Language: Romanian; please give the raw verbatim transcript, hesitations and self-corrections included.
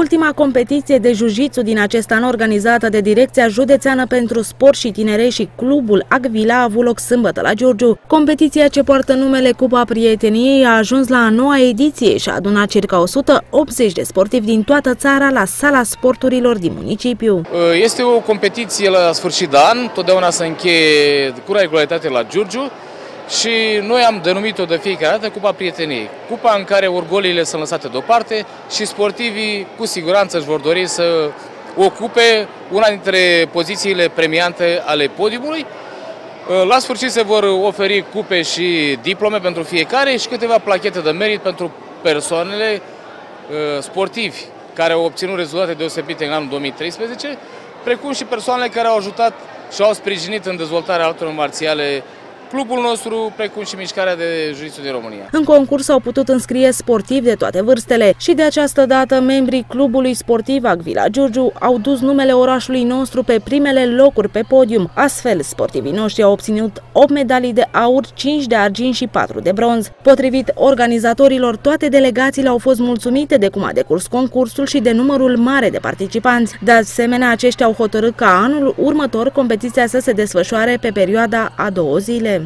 Ultima competiție de jiu-jitsu din acest an organizată de Direcția Județeană pentru Sport și Tineret și Clubul Aquila a avut loc sâmbătă la Giurgiu. Competiția ce poartă numele Cupa Prieteniei a ajuns la a noua ediție și a adunat circa o sută optzeci de sportivi din toată țara la sala sporturilor din municipiu. Este o competiție la sfârșit de an, totdeauna se încheie cu regularitate la Giurgiu. Și noi am denumit-o de fiecare dată Cupa Prieteniei, cupa în care orgoliile sunt lăsate deoparte și sportivii cu siguranță își vor dori să ocupe una dintre pozițiile premiante ale podiumului. La sfârșit se vor oferi cupe și diplome pentru fiecare și câteva plachete de merit pentru persoanele sportivi care au obținut rezultate deosebite în anul două mii treisprezece, precum și persoanele care au ajutat și au sprijinit în dezvoltarea artelor marțiale clubul nostru, precum și mișcarea de jiu-jitsu din România. În concurs au putut înscrie sportivi de toate vârstele și de această dată membrii Clubului Sportiv Aquila Giurgiu au dus numele orașului nostru pe primele locuri pe podium. Astfel, sportivii noștri au obținut opt medalii de aur, cinci de argint și patru de bronz. Potrivit organizatorilor, toate delegațiile au fost mulțumite de cum a decurs concursul și de numărul mare de participanți. De asemenea, aceștia au hotărât ca anul următor competiția să se desfășoare pe perioada a două zile.